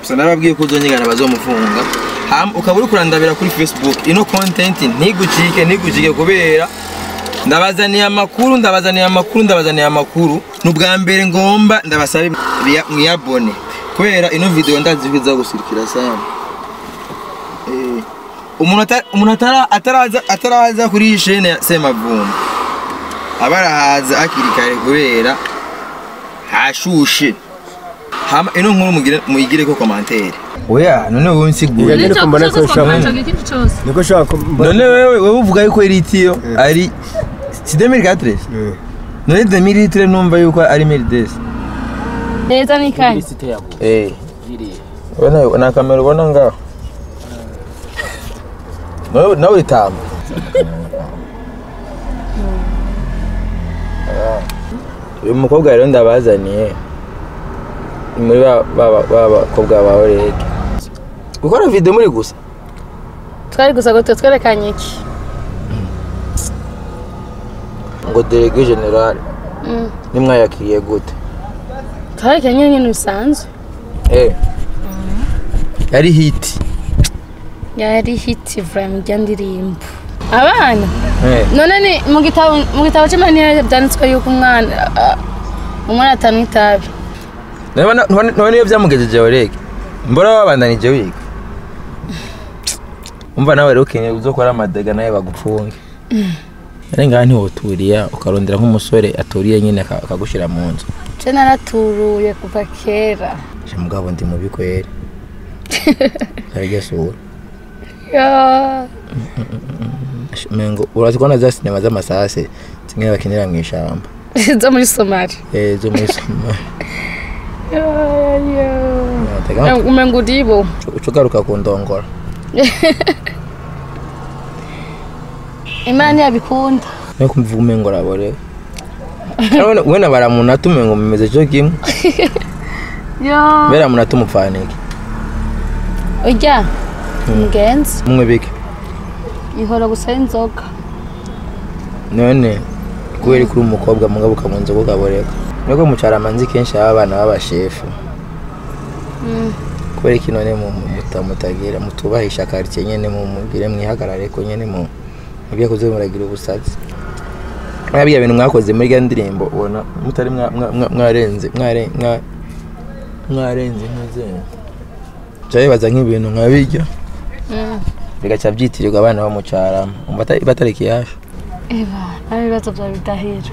gusa nababwiye ko uzongera bazomufunga ukabura kurandabira kuri Facebook ino content ntigucike kubera ndabazaniye amakuru nubwa mbere ngomba ndabasaba mwiyabone kubera ino video ndazivuza gusirikira cyane umuntu ataraza kuri chaîne ya Semavumba abarahaza akirikare kubera hashushe hama ino nkuru mugire ko commentaire oya none wewe nsigura niko mbona ko shaho niko shaka none wewe uvuga yuko iritiyo ari 2013 none 2013 numva yuko ari Mercedes neza mikani wewe na kamera ubona ngaho nawe itamba uyu mukobwa rero ndabazaniye muri baba kobwa bawe rero gukora video muri gusa twarekanye iki ngo délégué général nimwayakiriye gute twarekanye nyine usanzwe yari hiti vraiment yandirimbo abana none ni mu gitabo cy'amani byanditswe yuko umwana atanitabi none iyo byamugejejewe rege mbora babandanije wiga umva nawe rero kenye uzokora amadega naye bagupfunge arenga nti woturiya ukarondera nk'umusore aturiye nyine akagushira mu nzu je naraturuye kuva kera je mugabo ndi mu bikwere arigesura ya mengo urazikona za sinema z'amasase zimwe bakinira mu ishamba zo muri Somali ya umengudibo ucugaruka ku ndongora Imana yabikunda no kumvuga umengora bore we na baramuna tumengo mumeze cyo kimwe ya bera munatumupfanike ujya mugenzi mumwe bike ihora gusa inzoga none kweri kuri umukobwa mungabuka mu nzoga kaboreka nako mucaramanzi kenshi abana babashefu kwereki none mu mutamutagira mutubahisha kartie nyene mu mugire mwihagarare ko nyene mu mugiye kuzemuragira ubusazi nabiya bintu mwakoze muri gandirimbo ubona mutari mwarenze nuzene cyaye bazanye ibintu nkabijya bigacha byitirirwa abana ba mucarama batareke yasho abibazo bya bidahira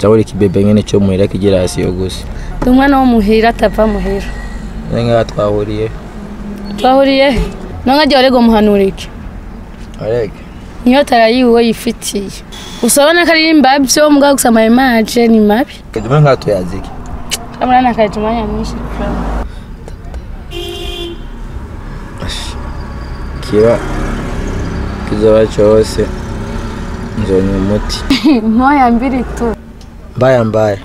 Jawori kibebe nyene cyo muhira kigira asiyo gusa. Umwana wo muhira atava muhira. Nenga twahuriye. Twahuriye. Nanga jore go muhanurike. Areke. Niyo tarayiwe yifitiye. Usabona kari imbabyo mbwa gusama image ni mabi. Keduma nka tuyazike. Kamara nakayitumanya mwishi. Kiba kizaba cyose. Nzonye umuti. Moya mbiri tu. Mbaya.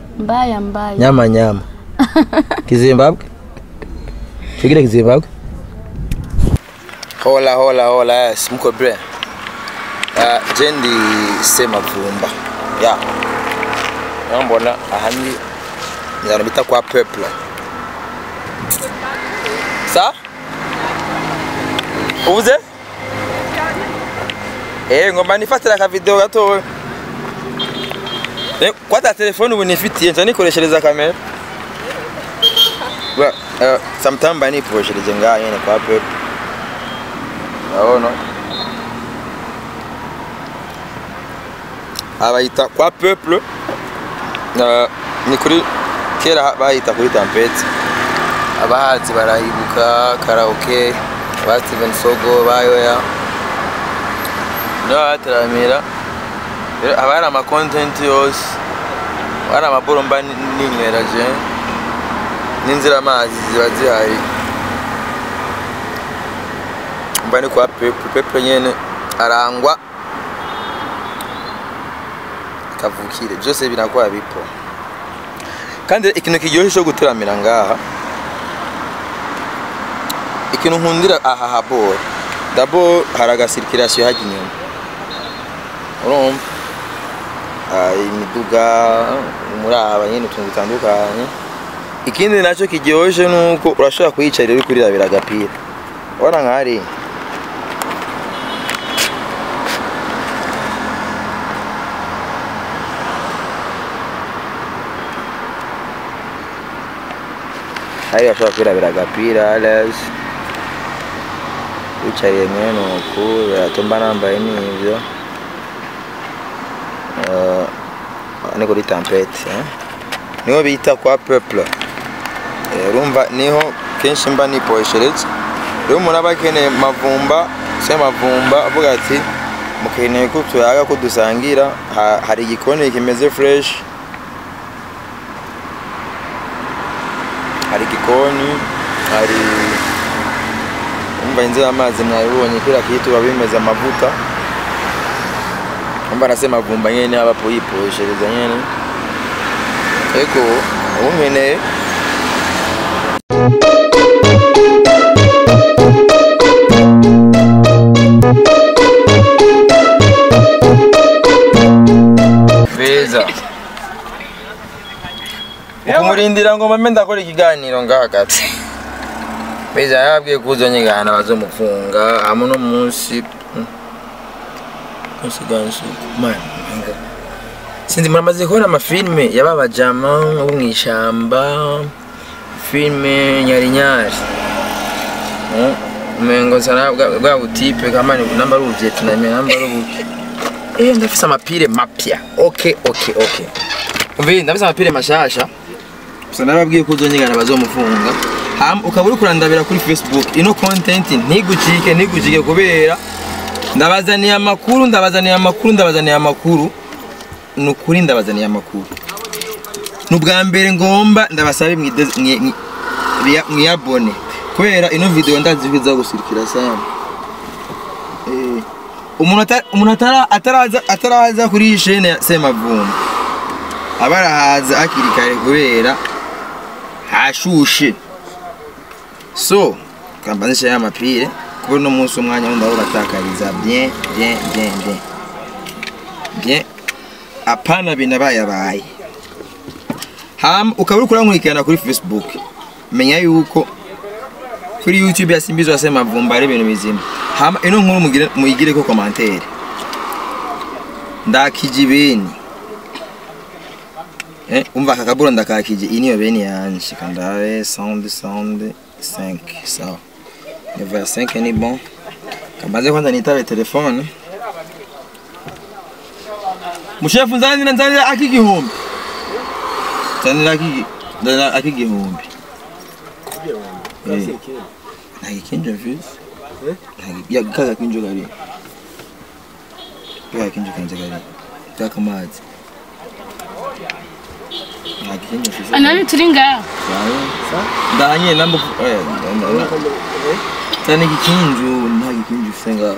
Nyama. Kizimbabwe. Fikira Kizimbabwe. Hola. Simko bre. Jendi Semavumba. Ya. Nambona ahandi yarabita kwa peuple. Sa? Ubuze? Ngoma nifatira ka video gato. Kwata telefone ubunifitiye nzani koreshereza kamera. Ba sometimes bani koreshereza ngayo ne kwa pe. Naona. Abaita kwa peuple. Ni kuri kera baita kuri tampeti. Abahazi barayibuka karaoke, bati bensogo bayoya. No atramira abara ama content yose abara amaboromba ninywera je ninzira amazi ziba zihari mbani kwa pepe nyene arangwa kavukire byose binakuwa bipo kandi ikintu kigiye cyo guturamira ngaha ikintu nkundira aha habo dabo haraga circulation haginyuma imiduga umuraba nyine utuntu bitandukanye Ikindi nacho kijehoje nuko urashaka kuyicarira uri kuri rabira gapira. Ora nkari. Ayo ashaka kuri rabira gapira alas. Ucariye mwene nuko atomba namba y'inivyo. Niko di tempête, hein. Niho bita kwa peuple. Rumba niho kenshi mba nipoesheretse. Rero umuntu abakeneye Mavumba, Semavumba avuga ati mukeneye ko tuyaga ko dusangira hari igikoni kimeze fresh. Hari igikoni, hari umva inzu amazi mwabonye kira kitu babimeza amavuta. Mbana sema vumba nyene abapoyiposhereza nyene eko umene beza ukumurindira ngo mame ndakora ikiganiro ngakati beza yabwiye kuzonyigana bazomufunga amuno munsi Consequence, man. Since my mother called my film, Yababa Jama, Unishamba, film Yarinas. Mangosana got tip, a number of jet, and I have some appeal mapia. Okay. We have some appeal massage. So now I give good on the Amazon phone. I'm Okabuka and Davila Facebook, you know, content in Niguchi and Niguchi Gobera. Ndabazaniya makuru nukuri ndabazaniya makuru nubwa mbere ngomba ndabasabe mwiyabone kwera ino video ndaziviza gusirikira sana umuntu ataraza kuri chaîne Semavumba abarahaza akirikare kwera hashushe so kambanisha ya mapire Bruno Musso mwanya ndabura atakariza bien apana binabayabaye ham ukabura kurankurikirana kuri Facebook menya yuko kuri YouTube ya Simbizi Wa Semavumba ari ibintu bizima ham ino nkuru mugire ko commentaire ndakijibeni umva kakabura ndakakije iniyo beni yanje kandawe sound 5 sawa Le 25 est bon. Quand je vais dans le téléphone, mon chef, vous allez dans la Akiki Home. Dans la Akiki Home. Tani kikinju na kikinju senga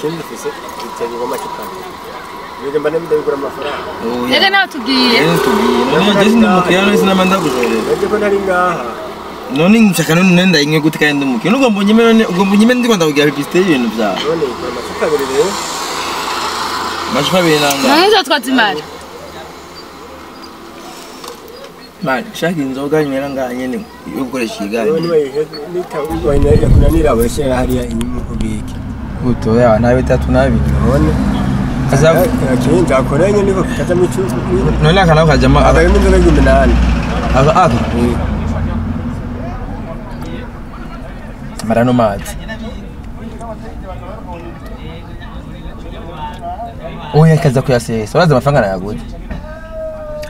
kinju fise kitari goma kitani yego mbane mbe gura mafara yego na tugiye none desi ndumukiyano sina manda kuzore yego ndaringa none nchakano nenda inge gutika ndo muke nuko mbonyime none ugombonyime ndiko ndakugira piste yintu bya none gura mafara berere mashuka belanga none zatwazimara Man, shaking Zoga and Yangan, you could she got away.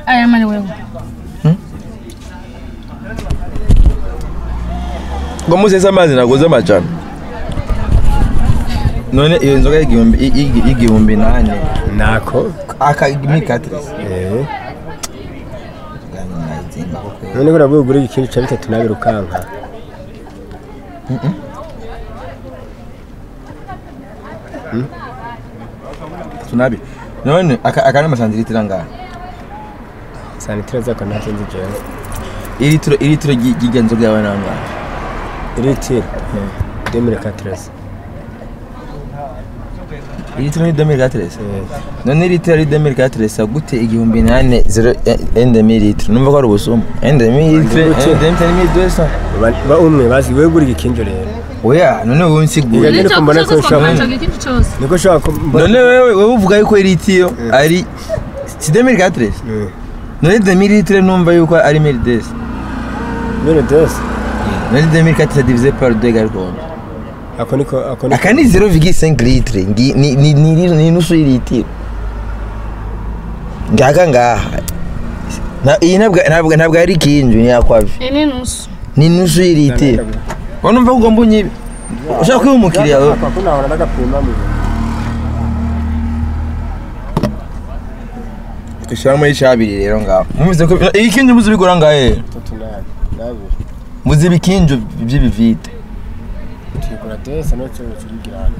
I am unaware. Como se chama isso na coisa mais chata? Não é eu não quero ir combinar né? Na co? Academia catriz. Não é agora vou abrir aquele chapéu que tu não abriu canga. Tu não abriu? Não é academia mas andei tiranga. Sanitira já conhece de já. Ele tirou gigante já vai na água. Retail, 2013. Ilitoni 2004. None literi 2004 sagute igihumbi 8 numva ko ari ubusuma. Ba umwe basiwe gurika ikinjo rero. Oya none wowe nsigura. Niko shaka none wewe uvuga yuko iritiyo ari 2004. None 2004 numva yuko ari Mercedes. Mercedes. None 2004 divisé par 2 égale I can 0,5 litre. Ni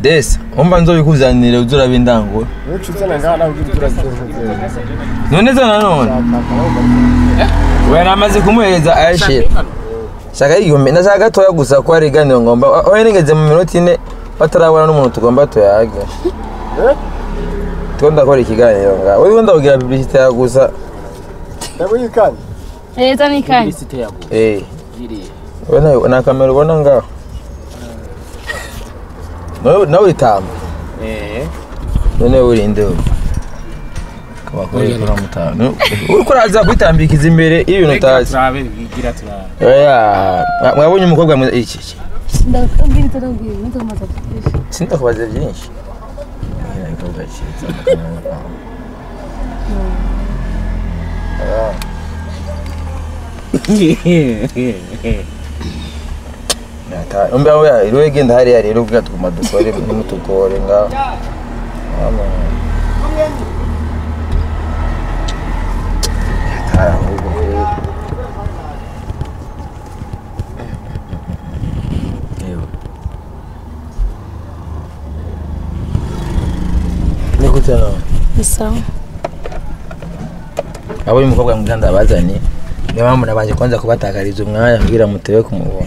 This, on banzo yikuzanira uzura bendango. None zana none. Wena amaze kumuheza ayashira. Saka yigombe nashaka toya gusa kwa reganira ngomba. Oya ningeze mu minota 4 batarabona n'umuntu tugomba toyaga. Tonda kora ikiganiro nga. Wewe ndavugira publicity ya gusa. Nabo yikani. Eh zani kani. Publicity ya gusa. Eh. Wena na kamera ubona nga. No time. Eh. No, no, we didn't do. Come on, we didn't have No. We could have done better because in Mary, you know that. Yeah. I want you to go and get it. No, don't give it to me. Don't matter. Since I was a genius. Yeah, I go get it. Yeah. Umbe awe iro egenda hari ari iro kugatuma dukore n'umutugore nga Nikutana Isa Abo yumukobwa muganda bazani ni bamu nabanje kwanza kubatakariza umwanya ngira mutewe kumubona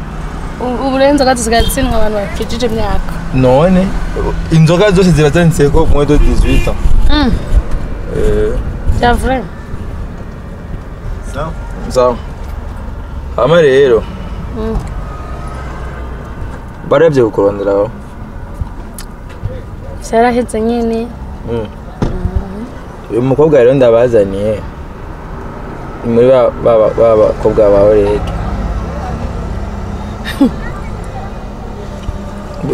uburenzo gatsigazi n'wa abantu bakijije myaka. No, ne. Inzoga zose ziratse ko mu 18 ans. C'est vrai. Ça. Amarero. Barebye gukoronderaho. Sarahetse nyine. Uyu mukobwa rero ndabazaniye. Muri baba kobwa bawe rero.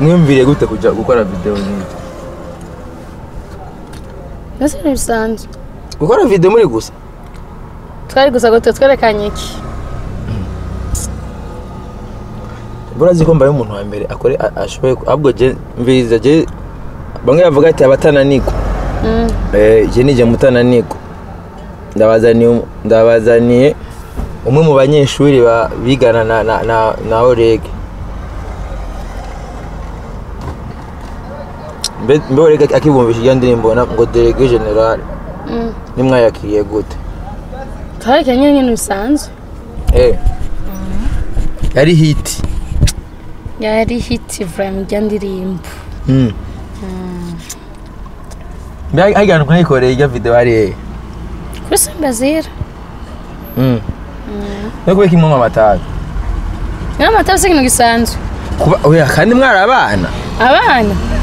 Nimvire gute kujya gukora video nyinshi. Nase nisanzwe. Gukora video muri gusa. Twari gusa gote twerekanye iki. Burazi ko mbaye umuntu wa mbere akore ashoboye abwo je mviriza je bamwe bavuga ati abatananiko. Je nije mutananiko. Ndabazaniye umwe mu banyeshuri bigana na orege. Mbore akibumbisha yandirimbo na ngo délégué général. Nimwa yakiriye gute. Tare kanye nyene usanzwe. Yari hit. Yari hit from yandirimbo. Mbya agana kanye kore ya video ari. Kusa bazir. Nakwe kimwe amatara. Ya amatara sikino gisanzwe. Kuba oya kandi mwara abana. Abana.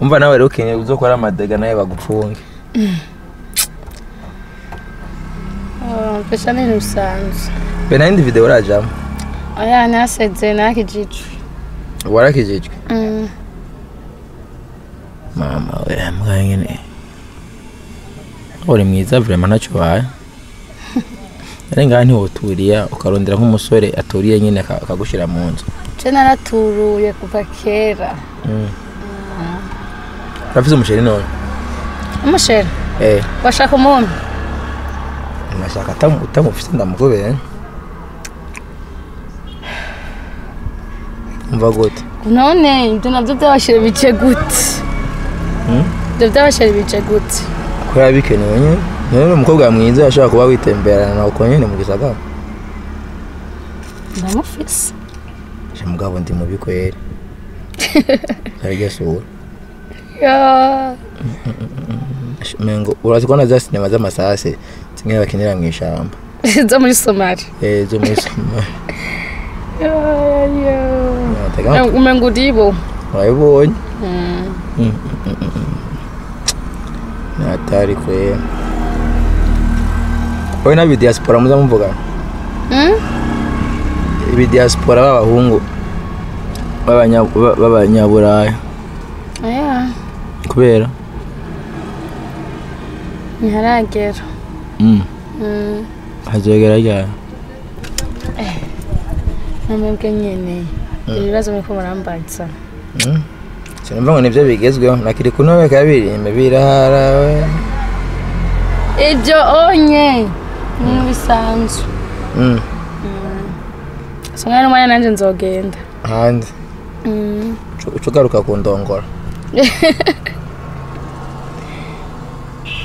Umva nawe rero kenye uzokora amadega naye bagupfunge. Pesha nini usanzu? Pena hindi video ura jamu? Oya anasedze na kijichu. Wara kijichu? Mama oya mga ingine. Uri mwiza vrema nachuwa. Renga ni oturia ukarondera nk'umusore atoriye nyine akagushira mu nzu. Je naraturuye kuva kera. Rafizo musheri none. Umusheri? Eh. Washaka umuntu? Nashaka utamufite ndamugobera. Umva gute? None ibyo nabyo byabashira bice gute. Ibyo byabashira bice gute. Kora bikenewe nyine. None umukobwa mwiza yashaka kuba witemberana na ukonyene mu gisagara. Ndamufite. Mugabo ndi mu bikwere. Arigasura. Ya. Mengo urazi kona za sinema za masase zimwe bakinira mu ishamba. Zo muri Somali. Zo muri Somali. Ya ya. Mengo dibo. Wayibonye. Natari kwe. Oyina bidiaspora muzamvuga. Ibi diaspora babahungu babanyaburayi aya kubera ni haragera hazogera ya namwe nyene ibibazo mko murambatsa cyane mbango nibyo bigezweho nakiri kunowe kabiri mbiraharawe ibyo onye nibisanzwe So I don't know what again. And you got to go down.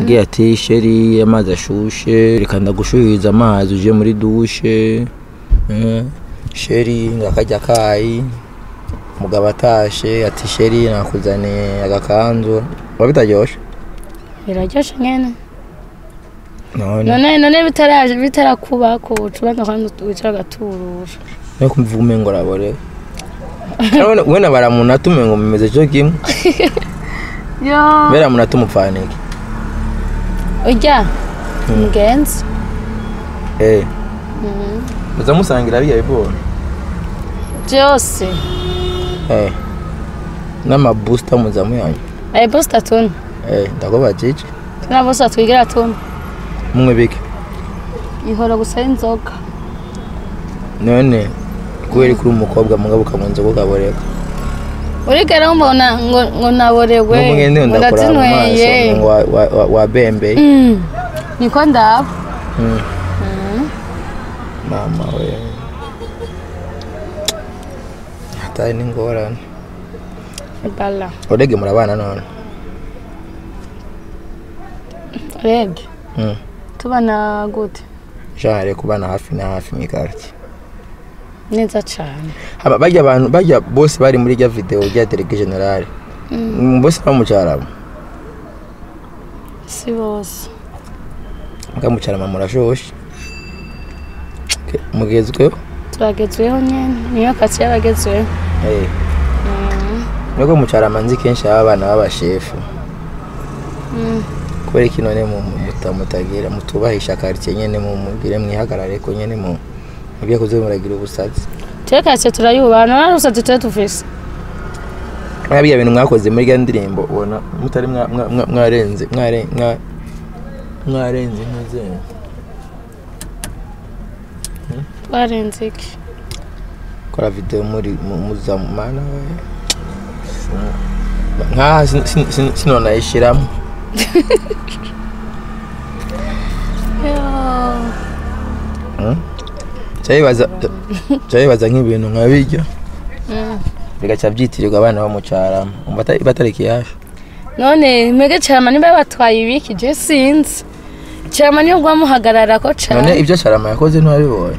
Ngiye ati sheri amazi ashushe, reka ndagushuhiza amazi uje muri dushe. Sheri ngakajya kai. Mugabo atashe ati sheri nakuzane agakanzu. Wabitajyoshe. Biraryoshe ngene. None bitarakuba ko tubanga kandi twicara gaturura. Nako mvuga umengo rabore. Wena baramunatume ngo mumeze cyo kimwe. Yo. Bera munatumupfana iki. Ujya mugenzi. Uzamusangira biya bibona. Byose. Nama booster muzamuyanye. Booster tone. Ndagoba jiji. Tuna booster twigira tone. Mumwe bike. Ihora gusa inzoga. None. Kweli kuri umukobwa mugabuka munzo kugaboreka. Uri kera umbona ngo naboregwe. Ngende ndakoraye wa bembe. Niko ndaba. Mama we. Hata ni ngorana. Bala. Odege murabana none. Odege. Tubana gute. Jare kubana hafi na hafi mikarti. Neza cyane. Aba bajya abantu bajya bose bari muri ya video ya television general. Bose bamucaramo. Si bose. Bamucaramo murashoshe. Mugezweho? Turagezweho nyene. Niyo kazi yabagezweho. Nuko mucarama nzi kenshi abana babashefu. Kore kinone mu mutagira mutubahisha karite nyene mu mugire mwihagarare ko nyene mu Abya kuzemuragira ubusazi. Teka se turayubana narusatse tetufise. Abya bintu mwakoze muri gandirimbo ubona mutari mwarenze muzene. Barenze ki. Kora video muri muzamana we. Nka sinona ishiramu. Cyayibaza nk'ibintu nka bijyo. Bigaca byitirirwa abana bamucarama. Umva batariki yasho. None mega carama nimba batwaye ibiki je sinzi. Carama niyo gwamuhagarara ko carama. None ibyo carama yakoze ntabibonye.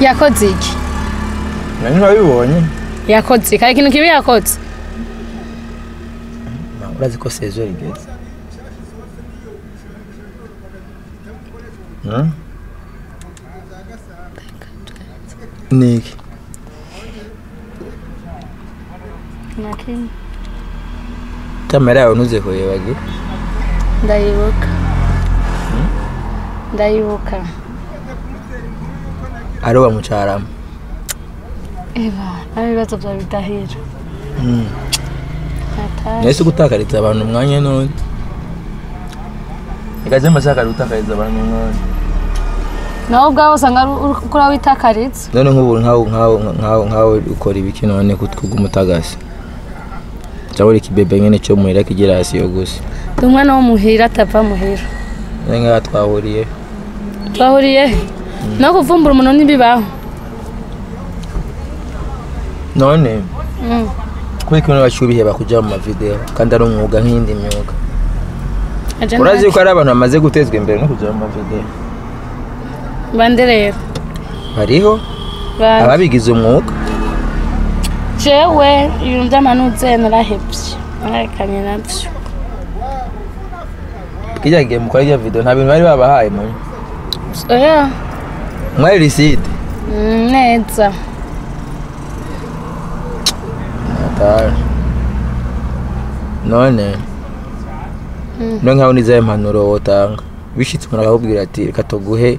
Yakoze iki? Nani babibonye? Yakoze kare kintu kibi yakoze. Urazi ko sezo rigeze. Niki. Nakini. Kamera yawe nuze ko yebaje. Ndayibuka. Ndayibuka. Aroba mucharama. Eva, abibazo byabitahira. Nese gutakariza abantu umwanya n'undi. Igaze masaka gutakariza abantu umwanya. Naho ubwaho sanga ukora witakaritse. None nk'ubu nkaho ukora ibiki none kutwuga umutagasi. Cyaburi kibebe nyene cyo muhira kigera hasi yo gusa. Umwana wo muhira atava muhira. Nenga twahuriye. Twahuriye. No kuvumbura umuntu ntibibaho. None. Kwiko no bashubiye bakujya mu video kandi ari umwuga nk'indi myuga. Urazi ko ari abantu bamaze gutezwa imbere no kujya mu video. Banderero. Hariho ababigize umwuga. Jewe ibintu byamanutse narahebye. Narekanye nabyo. Kijage mukora ya video nta bintu bari babahaye mu. Eh. Mwari receipt. Neza. None nonkaho niza impanuro wotanga bishitse murakubwira ati katoguhe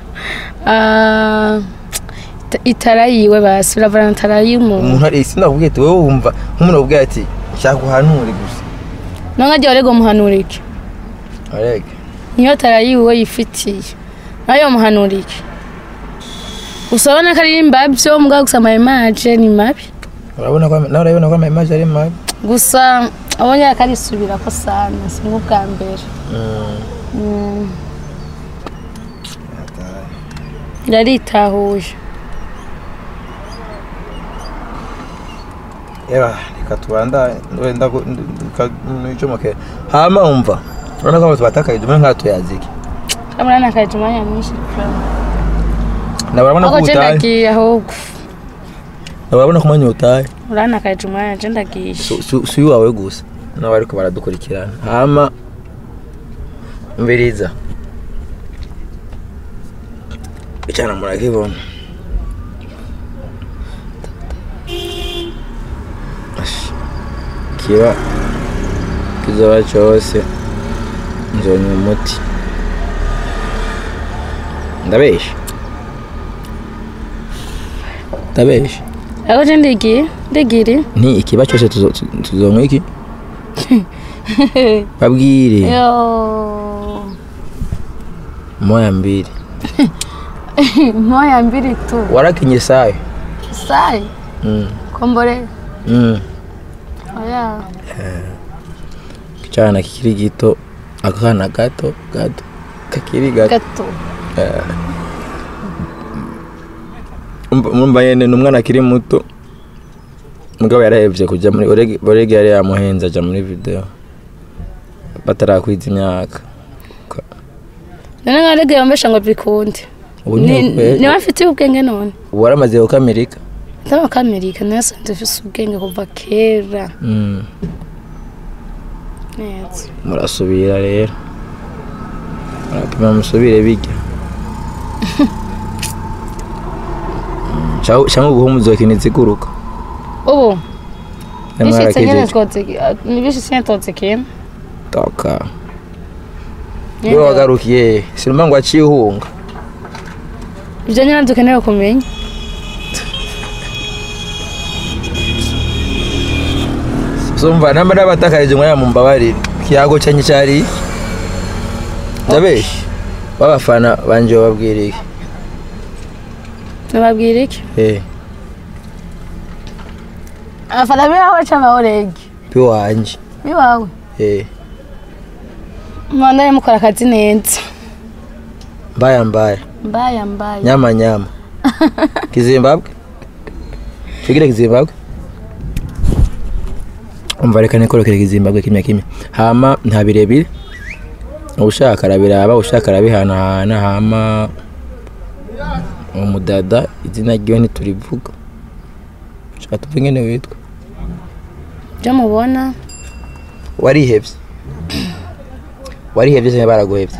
itarayiwe basura valentarayi y'umuntu umuntu ari sinakubwiye ati wewe wumva nk'umuntu ubwiye ati nshaka guhanura gusa nanga je arego muhanurike arege niyo tarayiwe yifitiye nayo muhanurike usabana kari mbabyo mugaga gusama image ni mabi urabona ko na urabona ko image ari mabi gusa abonye akarisubira ko sana singo bwa mbere yaritahuye era ikatwanda wenda n'icyo make hama umva urana ko bataka ijume nkato yaziki kamara nakajuma yamwishi nabarabona ko utaye nabarabona ko manyutaye urana nakajuma yagenda gishi suyu wawe gusa nawe ariko baradukurikirana hama mbiriza bichana murakibona kiba kizaba cyose nzonywa umuti ndabeshe ako ndegire ni ikiba cyose tuzonywa iki babwire yo moya mbiri tu warakinye sai kombore aya cyana kikiri gito akana gato kakiri gato mumbayene n'umwana akiri muto mugabo yarahevye kujya muri orege yari yamuhenza ajya muri video batarakwiza imyaka nana arege yambesha ngo bikunde ni bafite ubwenge none waramaze ku Amerika cyangwa ku Amerika nasa ndafise ubwenge kuva kera neza murasubira rero arapima musubire bijya cyangwa ubuhumuzo kinitse kuruka ubu nibishitse cyane toka yo agarukiye sirumango acihunga ibyo nyana ndukenera kumenya somva namba nabatakaje ngo yamumbabarira kiyago cyanyi cyari ndabeshi babafana banje babwirike Tubabwireke? Eh. Afala mwa wacha maorege. Piwa anje. Miwawe. Eh. Mwana mukora kazi neza. Mbaya mbaya. Mbaya mbaya. Nyama nyama. Kizimbabwe? Kigire Kizimbabwe? Umvarekane ko rokere Kizimbabwe kimya kimya. Hama ntabirebire. Ushaka rabiraba ushaka rabihana na hama umudada izina giyo ni turivuga. Ushaka tupingene witwa. Jamubona. Wari hebye. Wari hebye se baragohebye.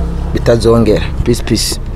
bitazongera peace peace